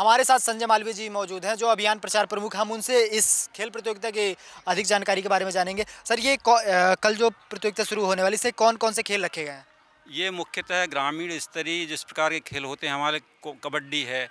हमारे साथ संजय मालवीय जी मौजूद हैं जो अभियान प्रचार प्रमुख। हम उनसे इस खेल प्रतियोगिता की अधिक जानकारी के बारे में जानेंगे। सर, ये कल जो प्रतियोगिता शुरू होने वाली, इससे कौन कौन से खेल रखे गए हैं? ये मुख्यतः ग्रामीण स्तरीय जिस प्रकार के खेल होते हैं, हमारे कबड्डी है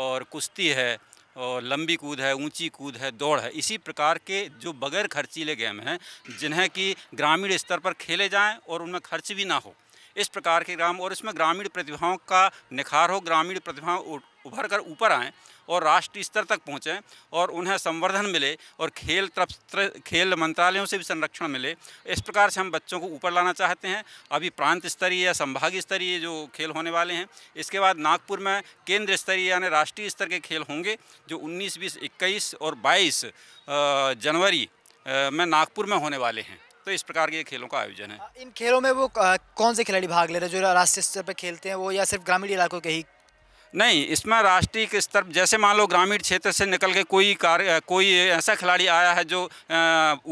और कुश्ती है और लंबी कूद है, ऊंची कूद है, दौड़ है, इसी प्रकार के जो बगैर खर्चीले गेम हैं जिन्हें कि ग्रामीण स्तर पर खेले जाएं और उनमें खर्च भी ना हो, इस प्रकार के ग्राम और इसमें ग्रामीण प्रतिभाओं का निखार हो, ग्रामीण प्रतिभाओं उभर कर ऊपर आएँ और राष्ट्रीय स्तर तक पहुँचें और उन्हें संवर्धन मिले और खेल मंत्रालयों से भी संरक्षण मिले। इस प्रकार से हम बच्चों को ऊपर लाना चाहते हैं। अभी प्रांत स्तरीय या संभागीय स्तरीय जो खेल होने वाले हैं, इसके बाद नागपुर में केंद्र स्तरीय यानी राष्ट्रीय स्तर के खेल होंगे जो 19, 20, 21 और 22 जनवरी में नागपुर में होने वाले हैं। तो इस प्रकार के खेलों का आयोजन है। इन खेलों में वो कौन से खिलाड़ी भाग ले रहे हैं जो राष्ट्रीय स्तर पर खेलते हैं वो, या सिर्फ ग्रामीण इलाकों के ही? नहीं, इसमें राष्ट्रीय के स्तर, जैसे मान लो ग्रामीण क्षेत्र से निकल के कोई ऐसा खिलाड़ी आया है जो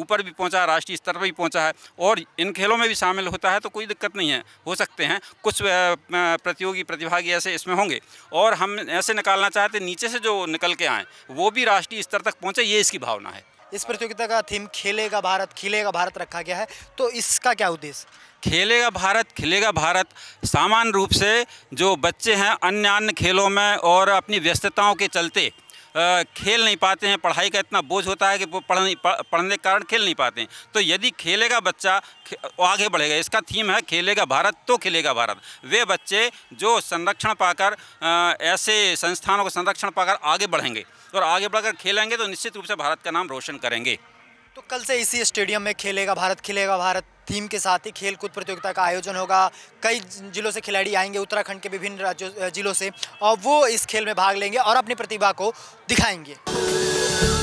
ऊपर भी पहुंचा है, राष्ट्रीय स्तर पर भी पहुंचा है और इन खेलों में भी शामिल होता है, तो कोई दिक्कत नहीं है, हो सकते हैं। कुछ प्रतियोगी प्रतिभागी ऐसे इसमें होंगे और हम ऐसे निकालना चाहते नीचे से जो निकल के आएँ वो भी राष्ट्रीय स्तर तक पहुँचे, ये इसकी भावना है। इस प्रतियोगिता का थीम खेलेगा भारत खिलेगा भारत रखा गया है, तो इसका क्या उद्देश्य? खेलेगा भारत खिलेगा भारत सामान्य रूप से जो बच्चे हैं अन्य खेलों में और अपनी व्यस्तताओं के चलते खेल नहीं पाते हैं, पढ़ाई का इतना बोझ होता है कि वो पढ़ने के कारण खेल नहीं पाते हैं, तो यदि खेलेगा बच्चा आगे बढ़ेगा। इसका थीम है खेलेगा भारत तो खिलेगा भारत। वे बच्चे जो संरक्षण पाकर ऐसे संस्थानों का संरक्षण पाकर आगे बढ़ेंगे और आगे बढ़कर खेलेंगे तो निश्चित रूप से भारत का नाम रोशन करेंगे। तो कल से इसी स्टेडियम में खेलेगा भारत थीम के साथ ही खेल कूद प्रतियोगिता का आयोजन होगा। कई जिलों से खिलाड़ी आएंगे, उत्तराखंड के विभिन्न राज्यों जिलों से, और वो इस खेल में भाग लेंगे और अपनी प्रतिभा को दिखाएंगे।